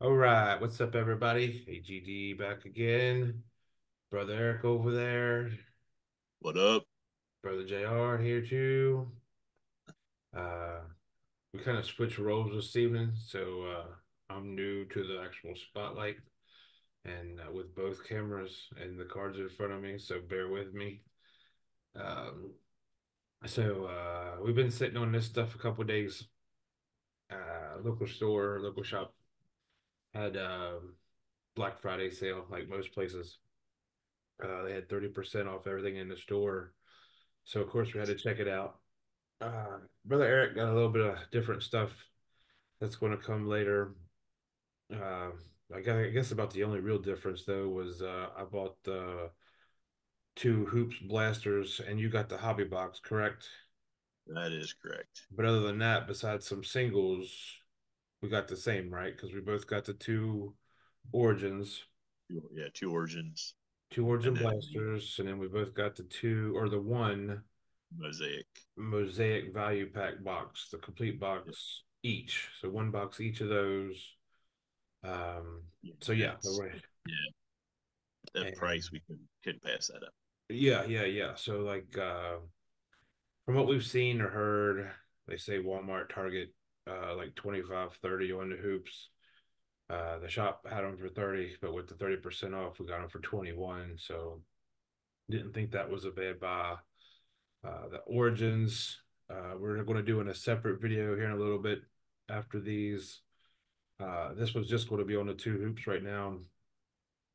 All right, what's up, everybody? AGD back again. Brother Eric over there. What up? Brother JR here too. We kind of switched roles this evening, so I'm new to the actual spotlight and with both cameras and the cards in front of me, so bear with me. So we've been sitting on this stuff a couple of days. Local store, local shop had Black Friday sale, like most places. They had 30% off everything in the store. So, of course, we had to check it out. Brother Eric got a little bit of different stuff that's going to come later. I guess about the only real difference, though, was I bought the two hoops blasters, and you got the hobby box, correct? That is correct. But other than that, besides some singles, we got the same, right? Because we both got the two Origins. Yeah, two Origin and blasters, and then we both got the two, or the one Mosaic value pack box, the complete box each. So one box each of those. So yeah, that price we couldn't pass that up. Yeah. So like from what we've seen or heard, they say Walmart, Target, like 25, 30 on the hoops. The shop had them for 30, but with the 30% off, we got them for 21. So didn't think that was a bad buy. The Origins, we're going to do in a separate video here in a little bit after these. This was just going to be on the two hoops right now.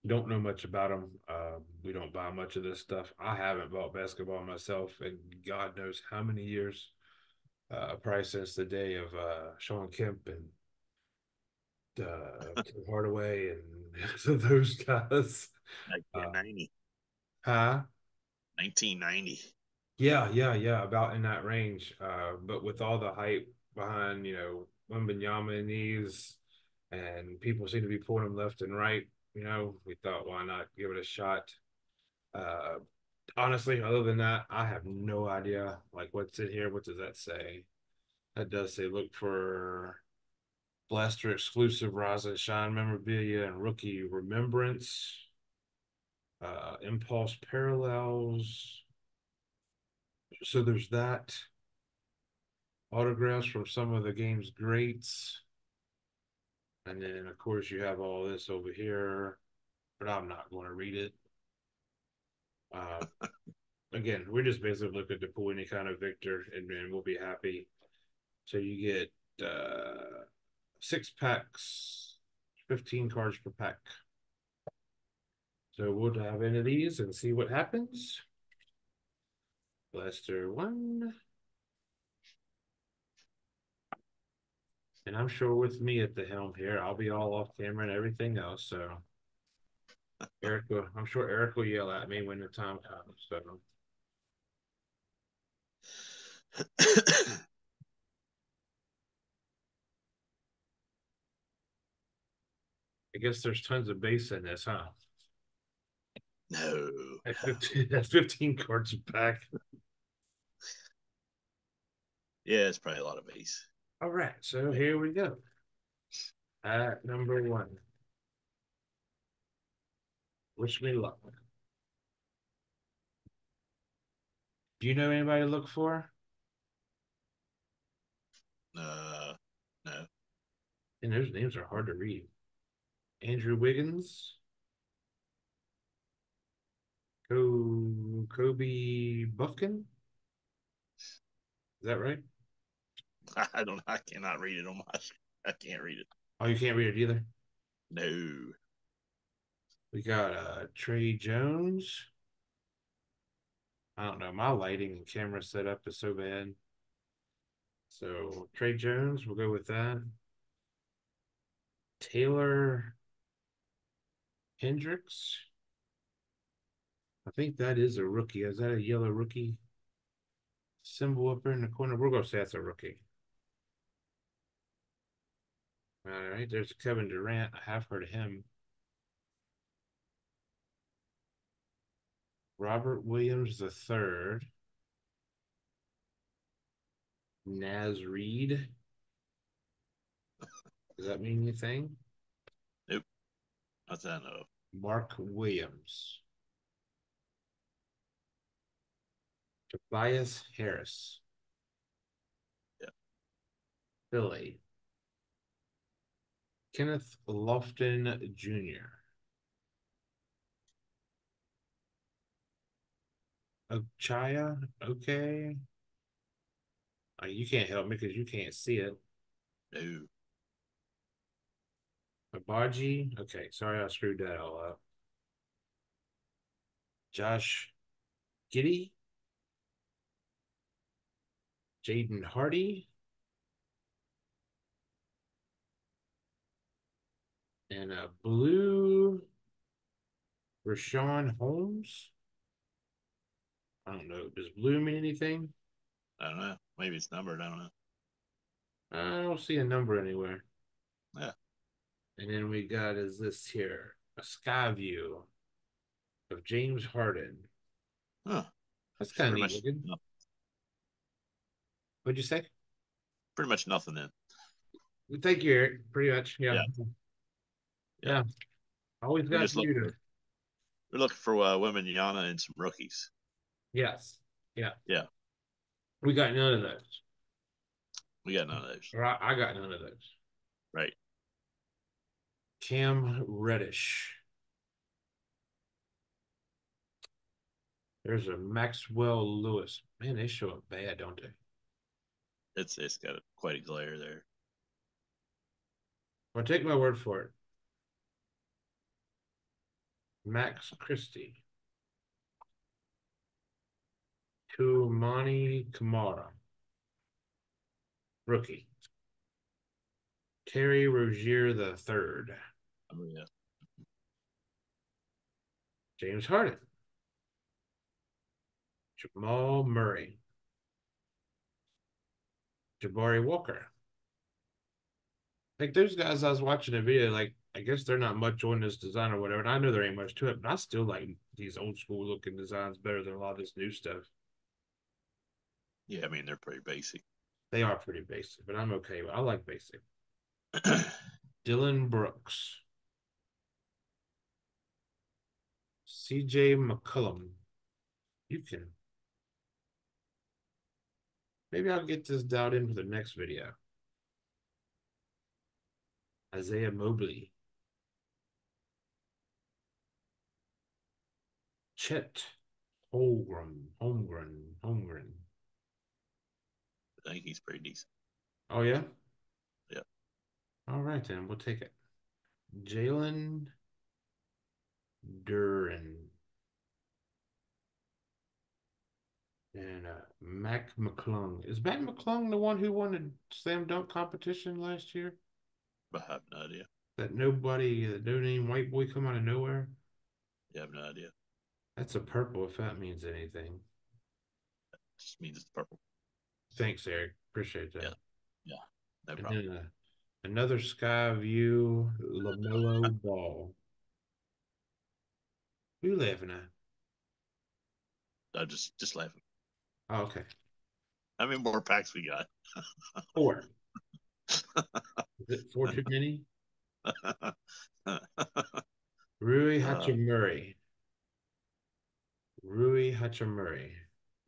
Don't know much about them. We don't buy much of this stuff. I haven't bought basketball myself in God knows how many years. Probably since the day of Sean Kemp and Tim Hardaway and those guys. 1990. 1990. Yeah, about in that range. But with all the hype behind, Wembanyama and these, and people seem to be pulling them left and right, we thought, why not give it a shot? Honestly, other than that, I have no idea, like, what's in here. What does that say? That does say look for Blaster exclusive Rise and Shine memorabilia and rookie remembrance, impulse parallels. So there's that. Autographs from some of the game's greats. And then, of course, you have all this over here, but I'm not going to read it. Again, we're just basically looking to pull any kind of Victor, and then we'll be happy. So you get 6 packs, 15 cards per pack. So we'll dive into these and see what happens. Blaster 1. And I'm sure with me at the helm here, I'll be all off camera and everything else, so... I'm sure Eric will yell at me when the time comes. So. I guess there's tons of bass in this, huh? No. That's 15 cards back. Yeah, it's probably a lot of bass. All right, so here we go. At number 1. Wish me luck. Do you know anybody to look for? No. And those names are hard to read. Andrew Wiggins. Kobe Buffkin. Is that right? I cannot read it on my screen. I can't read it. Oh, you can't read it either? No. We got Trey Jones. I don't know. My lighting and camera setup is so bad. So Trey Jones, we'll go with that. Taylor Hendricks. I think that is a rookie. Is that a yellow rookie symbol up there in the corner? We're going to say that's a rookie. All right. There's Kevin Durant. I have heard of him. Robert Williams III, Naz Reid. Does that mean anything? What's that of? Mark Williams. Tobias Harris. Yeah. Philly. Kenneth Lofton Jr. Ochaya, okay. Oh, you can't help me because you can't see it. No. Abaji, okay. Sorry, I screwed that all up. Josh Giddey. Jaden Hardy. And a blue Rashawn Holmes. I don't know. Does blue mean anything? I don't know. Maybe it's numbered. I don't know. I don't see a number anywhere. Yeah. And then we got his list here. A sky view of James Harden. Huh. That's kind of neat looking. What'd you say? Pretty much nothing then. Thank you, Eric. Pretty much. Yeah. Always got to do it. We're looking for Wembanyama and some rookies. Yes. Yeah. We got none of those. Or I got none of those. Right. Cam Reddish. There's a Maxwell Lewis. Man, they show up bad, don't they? It's got quite a glare there. Well, take my word for it. Max Christie. Koumani Kamara, rookie. Terry Rozier the third. Oh, yeah. James Harden. Jamal Murray. Jabari Walker. Like those guys, I was watching a video, like, I guess they're not much on this design or whatever, and I know there ain't much to it, but I still like these old school looking designs better than a lot of this new stuff. Yeah, I mean, they're pretty basic. They are pretty basic, but I'm okay with it. I like basic. Dylan Brooks. CJ McCollum. You can. Maybe I'll get this dialed in for the next video. Isaiah Mobley. Chet Holmgren. I think he's pretty decent. Oh, yeah? Yeah. All right, then. We'll take it. Jalen Duren. And Mac McClung. Is Mac McClung the one who won the slam dunk competition last year? I have no idea. That no-name white boy come out of nowhere? Yeah, I have no idea. That's a purple, if that means anything. That just means it's purple. Thanks, Eric. Appreciate that. Yeah. No problem. Then, another sky view LaMelo Ball. Who are you laughing at? Just laughing. Oh, okay. How many more packs we got? 4. Is it 4 too many? Rui Hachimura.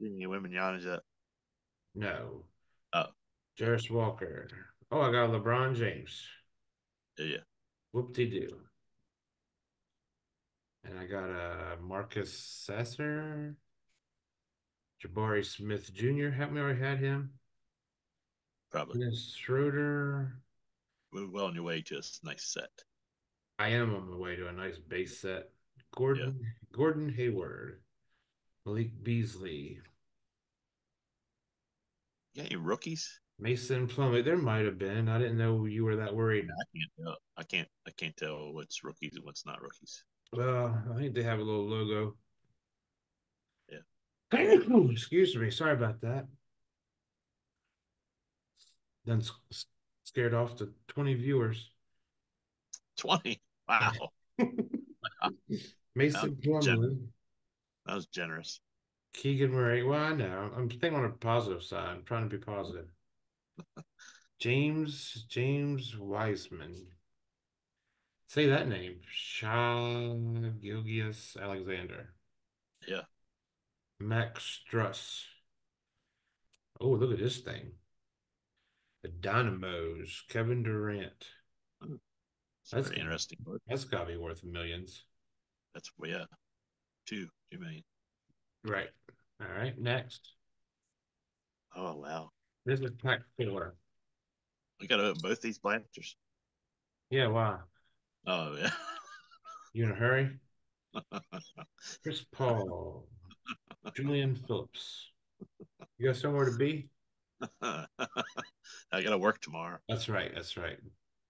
Didn't you Wembanyama yet? No. Oh. Jarris Walker. Oh, I got LeBron James. Yeah. Whoop-de-doo. And I got Marcus Sasser. Jabari Smith Jr. Haven't we already had him? Probably. Dennis Schroeder. We're well on your way to a nice set. I am on my way to a nice base set. Gordon Hayward. Malik Beasley. Yeah, you rookies. Mason Plumlee. There might have been. I didn't know you were that worried. I can't tell what's rookies and what's not rookies. Well, I think they have a little logo. Yeah. Excuse me. Sorry about that. Then scared off the 20 viewers. 20? Wow. Mason Plumlee. That was generous. Keegan Murray. Well, I know. I'm thinking on a positive side. I'm trying to be positive. James Wiseman. Say that name. Shai Gilgeous-Alexander. Yeah. Max Struss. Oh, look at this thing. The Dynamos. Kevin Durant. That's very interesting. That's got to be worth millions. That's, yeah. $2 million. Right. All right. Next. Oh, wow. This is Pac Filler. We got to open both these blasters. Yeah, why? Oh, yeah. You in a hurry? Chris Paul. Julian Phillips. You got somewhere to be? I got to work tomorrow. That's right. That's right.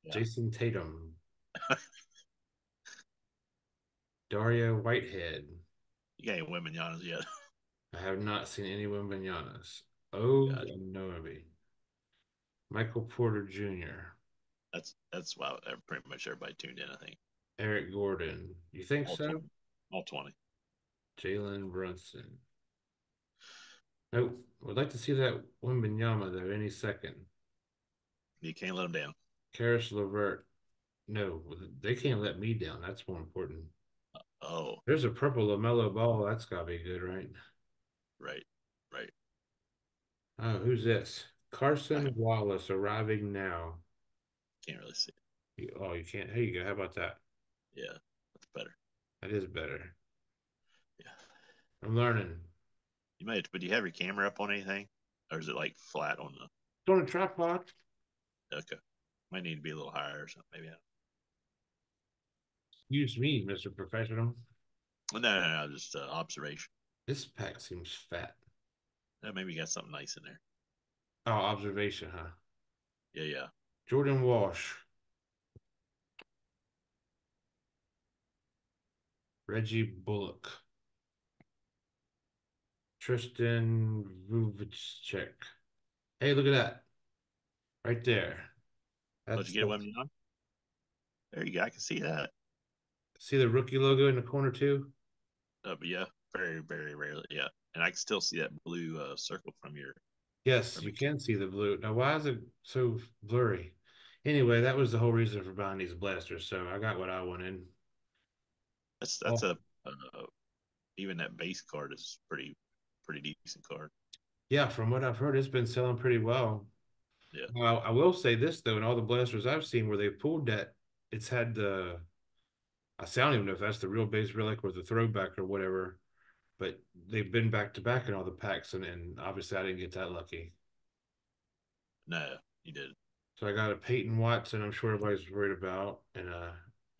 Yeah. Jason Tatum. Dario Whitehead. You got any Wembanyamas yet? I have not seen any Wembanyamas. Oh, no, maybe. Michael Porter Jr. That's why pretty much everybody tuned in, I think. Eric Gordon. You think all so? 20. All 20. Jalen Brunson. Nope. Would like to see that Wembanyama, though, any second. You can't let him down. Karis LeVert. No, they can't let me down. That's more important. Oh. There's a purple LaMelo Ball. That's got to be good, right? Right. Right. Oh, who's this? Carson Wallace arriving now. Can't really see it. Oh, you can't. Here you go. How about that? Yeah, that's better. That is better. Yeah. I'm learning. You might, but do you have your camera up on anything? Or is it like flat on the... It's on a tripod. Okay. Might need to be a little higher or something. Maybe. Excuse me, Mr. Professional. No, just observation. This pack seems fat. Yeah, maybe you got something nice in there. Oh, observation, huh? Yeah. Jordan Walsh. Reggie Bullock. Tristan Vujovic. Hey, look at that. Right there. Did you get one on? There you go. I can see that. See the rookie logo in the corner, too? But yeah, very, very rarely. Yeah. And I can still see that blue circle from your... Yes, you can see the blue. Now, why is it so blurry? Anyway, that was the whole reason for buying these blasters, so I got what I wanted. That's even that base card is pretty decent card. Yeah, from what I've heard, it's been selling pretty well. Yeah. Now, I will say this, though, in all the blasters I've seen where they pulled that, it's had the – I don't even know if that's the real base relic or the throwback or whatever. But they've been back-to-back in all the packs, and obviously I didn't get that lucky. No, you didn't. So I got a Peyton Watson I'm sure everybody's worried about, and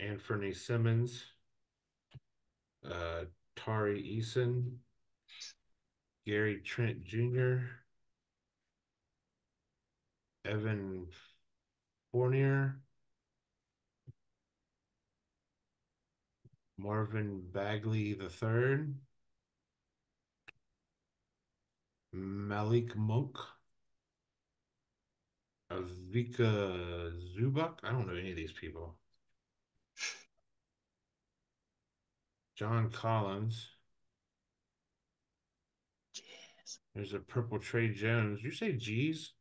Anfernee Simmons, Tari Eason, Gary Trent Jr., Evan Fournier, Marvin Bagley III, Malik Monk, Avika Zubak. I don't know any of these people. John Collins. Jazz. There's a purple Trey Jones. Did you say G's?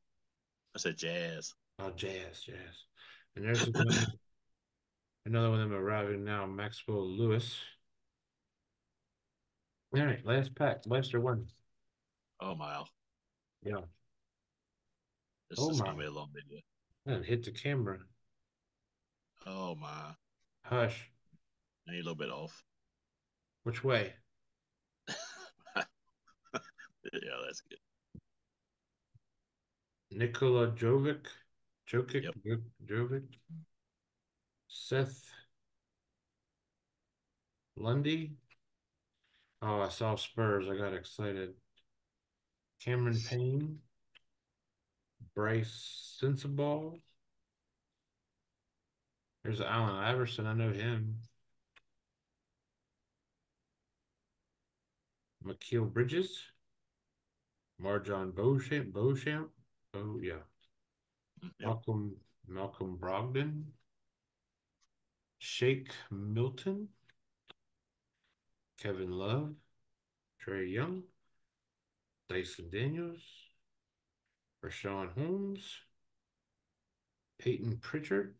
I said Jazz. Oh, Jazz. And there's another one of them arriving now, Maxwell Lewis. All right, last pack, blaster one. Oh, my. Yeah. This is going to be a long video. And hit the camera. Oh, my. Hush. Now you're a little bit off. Which way? Yeah, that's good. Nikola Jović. Jovic. Seth Lundy. Oh, I saw Spurs. I got excited. Cameron Payne, Bryce Sensabaugh. There's Allen Iverson. I know him. Mikal Bridges, MarJon Beauchamp. Oh yeah, Malcolm Brogdon, Shake Milton, Kevin Love, Trey Young. Dyson Daniels, Rashawn Holmes, Peyton Pritchard,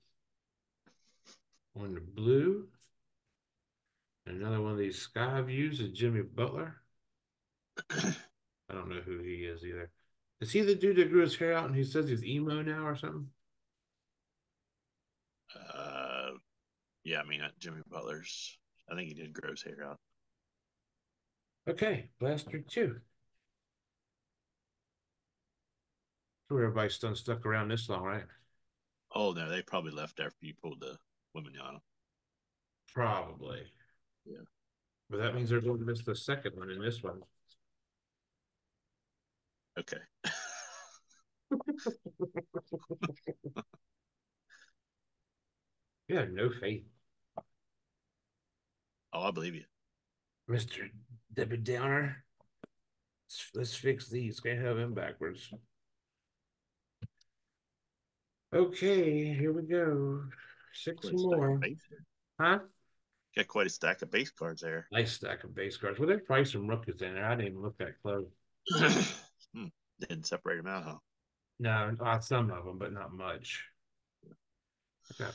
one to Blue. Another one of these sky views is Jimmy Butler. I don't know who he is either. Is he the dude that grew his hair out and he says he's emo now or something? Yeah, I mean, Jimmy Butler's. I think he did grow his hair out. Okay, Blaster 2. So everybody's done stuck around this long, right? Oh, no, they probably left after you pulled the Wembanyama. Probably. Yeah. But that means they're going to miss the second one in this one. Okay. You have no faith. Oh, I believe you. Mr. Debbie Downer. Let's fix these. Can't have him backwards. Okay, here we go. Six more. Huh? Got quite a stack of base cards there. Nice stack of base cards. Well, there's probably some rookies in there. I didn't even look that close. Didn't separate them out, huh? No, some of them, but not much. I got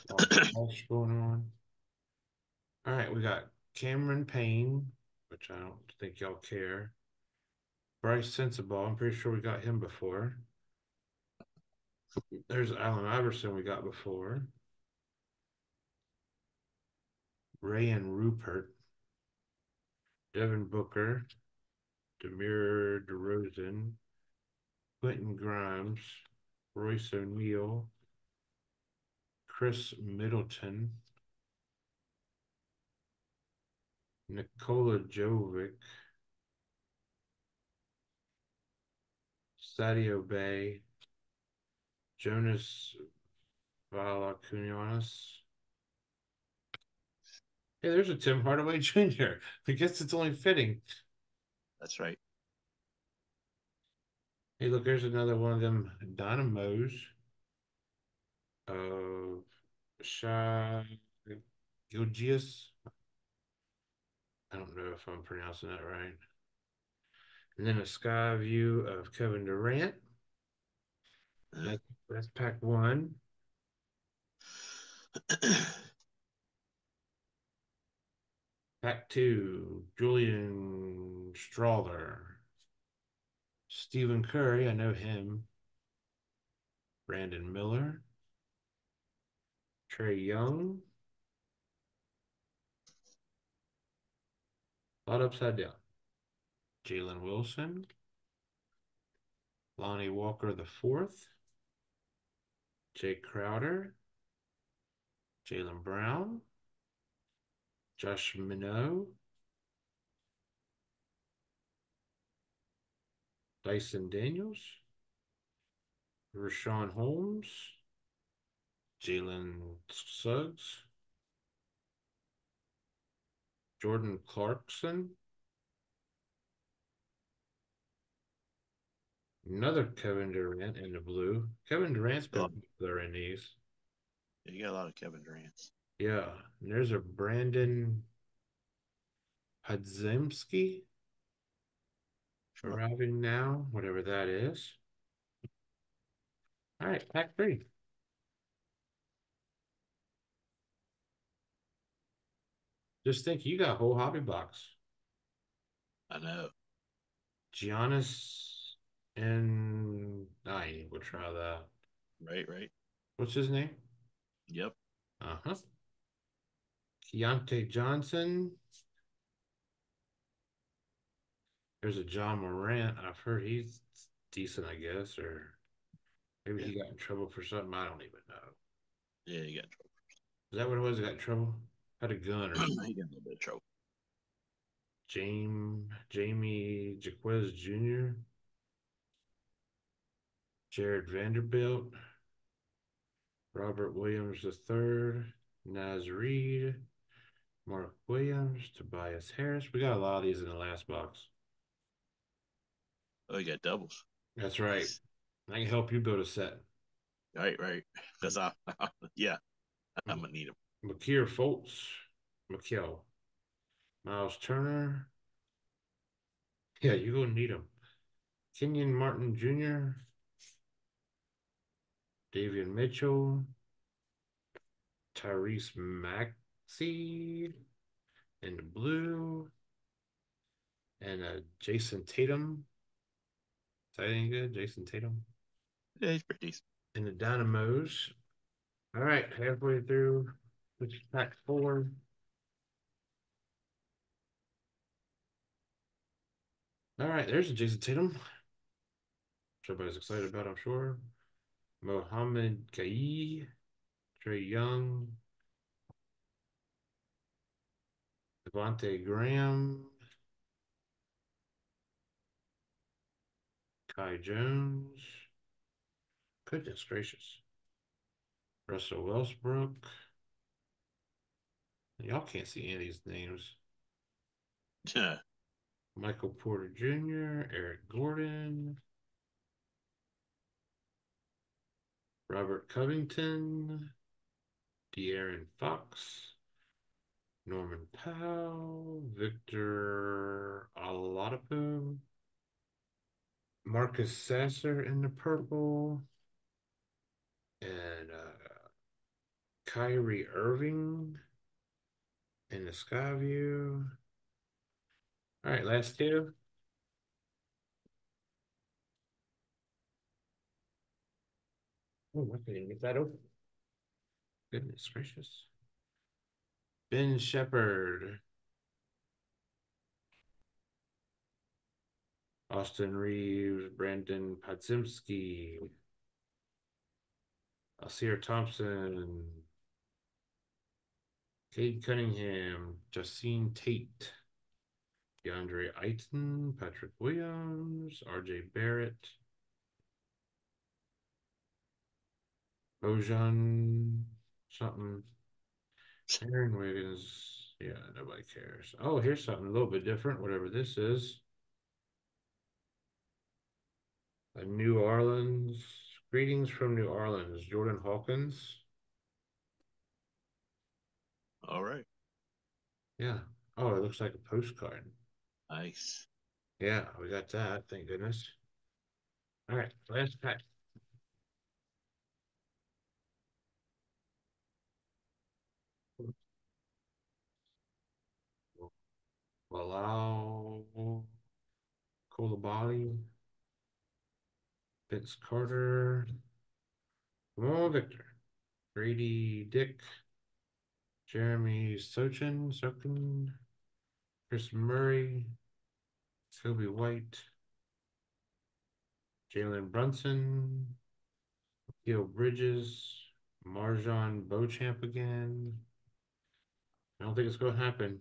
all this going on. All right, we got Cameron Payne, which I don't think y'all care. Bryce Sensabaugh, I'm pretty sure we got him before. There's Allen Iverson we got before. Ray and Rupert. Devin Booker. Demir DeRozan. Quentin Grimes. Royce O'Neill. Chris Middleton. Nikola Jović. Sadio Bay. Jonas Valanciunas. Hey, there's a Tim Hardaway Jr. I guess it's only fitting. That's right. Hey, look, there's another one of them Dynamos. Shai Gilgeous. I don't know if I'm pronouncing that right. And then a sky view of Kevin Durant. That's pack one. Pack two, Julian Strawler. Stephen Curry, I know him. Brandon Miller. Trey Young. A lot upside down. Jalen Wilson. Lonnie Walker IV. Jay Crowder, Jaylen Brown, Josh Minot, Dyson Daniels, Rashawn Holmes, Jalen Suggs, Jordan Clarkson, another Kevin Durant in the blue. Kevin Durant's been popular in these. Yeah, you got a lot of Kevin Durants. Yeah. And there's a Brandon Podziemski arriving now, whatever that is. All right, pack three. Just think you got a whole hobby box. I know. Giannis. And I will try that. Right. What's his name? Yep. Keontae Johnson. There's a Ja Morant. I've heard he's decent, I guess, or maybe he got in trouble for something. I don't even know. Yeah, he got in trouble. Is that what it was? He got in trouble? Had a gun or something. He got in a little bit of trouble. Jamie Jaquez Jr. Jared Vanderbilt, Robert Williams III, Naz Reed, Mark Williams, Tobias Harris. We got a lot of these in the last box. Oh, you got doubles. That's right. I can help you build a set. Right. Because I'm going to need them. Makir Fultz, Miles Turner. Yeah, you're going to need them. Kenyon Martin Jr., Davion Mitchell, Tyrese Maxey in the blue. And Jason Tatum. Is that any good? Jason Tatum? Yeah, he's pretty decent. And the Dynamos. All right, halfway through, which is pack four. All right, there's a Jason Tatum. Everybody's excited about, I'm sure. Mohamed Kayi, Trey Young, Devontae Graham, Kai Jones. Goodness gracious. Russell Westbrook. Y'all can't see any of these names. Yeah. Michael Porter Jr., Eric Gordon, Robert Covington, De'Aaron Fox, Norman Powell, Victor Oladipo, Marcus Sasser in the purple, and Kyrie Irving in the sky view. All right, last two. Oh, I couldn't get that open. Goodness gracious. Ben Shepherd. Austin Reeves, Brandon Podziemski, Alsir Thompson, Cade Cunningham, Justine Tate, DeAndre Ayton, Patrick Williams, RJ Barrett, Bojan something, Aaron Wiggins. Yeah, nobody cares. Oh, here's something a little bit different, whatever this is. New Orleans. Greetings from New Orleans. Jordan Hawkins. All right. Yeah. Oh, it looks like a postcard. Nice. Yeah, we got that. Thank goodness. All right. Last pack. Bilal Coulibaly. Vince Carter, Jamal Victor, Grady Dick, Jeremy Sochin, Chris Murray, Kobe White, Jalen Brunson, Mikal Bridges, MarJon Beauchamp again. I don't think it's going to happen.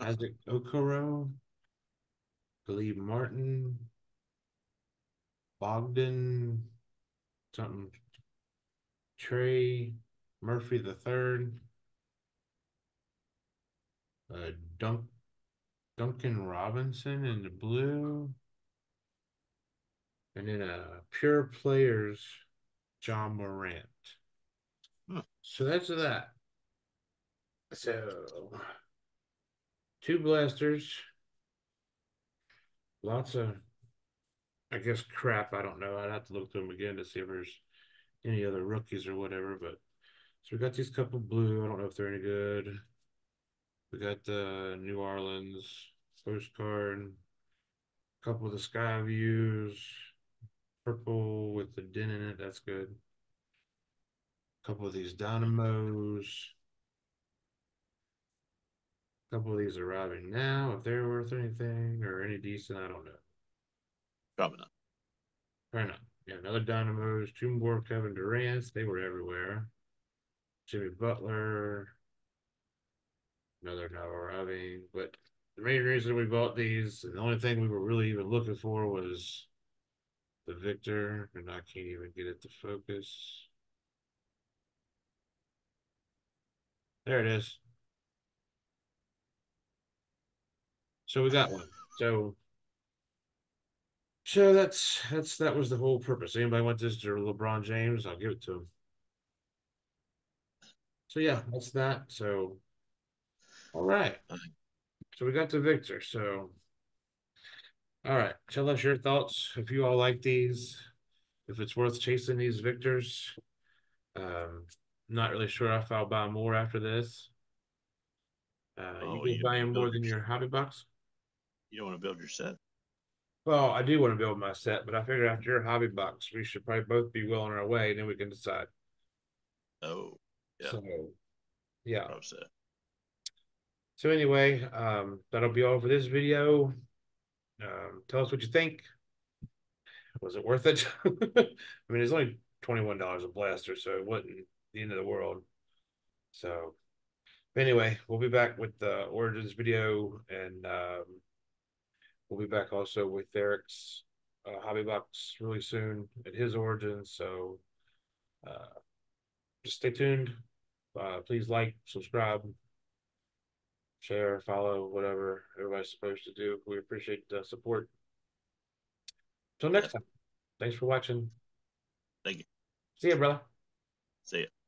Isaac Okoro, Khalid Martin, Bogdan, something, Trey Murphy the Third, Duncan Robinson in the blue, and then Pure Players, Ja Morant. Huh. So that's that. So two blasters, lots of, I guess, crap. I don't know. I'd have to look through them again to see if there's any other rookies or whatever. But so we got these couple blue. I don't know if they're any good. We got the New Orleans postcard, a couple of the sky views, purple with the dent in it. That's good. A couple of these Dynamos. A couple of these arriving now. If they're worth anything or any decent, I don't know. Probably not. Probably not. Yeah, another Dynamos, two more Kevin Durant. They were everywhere. Jimmy Butler. Another now arriving. But the main reason we bought these, and the only thing we were really even looking for was the Victor, and I can't even get it to focus. There it is. So we got one. So that was the whole purpose. Anybody want this to LeBron James? I'll give it to him. So yeah, that's that. So all right. So we got to Victor. So all right. Tell us your thoughts if you all like these, if it's worth chasing these Victors. Not really sure if I'll buy more after this. You can buy more than your hobby box. You don't want to build your set? Well, I do want to build my set, but I figure after your hobby box, we should probably both be well on our way, and then we can decide. Oh, yeah. So, yeah. So anyway, that'll be all for this video. Tell us what you think. Was it worth it? I mean, it's only $21 a blaster, so it wasn't the end of the world. So anyway, we'll be back with the Origins video, and we'll be back also with Eric's hobby box really soon at his Origins. So just stay tuned. Please like, subscribe, share, follow, whatever everybody's supposed to do. We appreciate the support. Till next time, thanks for watching. Thank you. See ya, brother. See ya.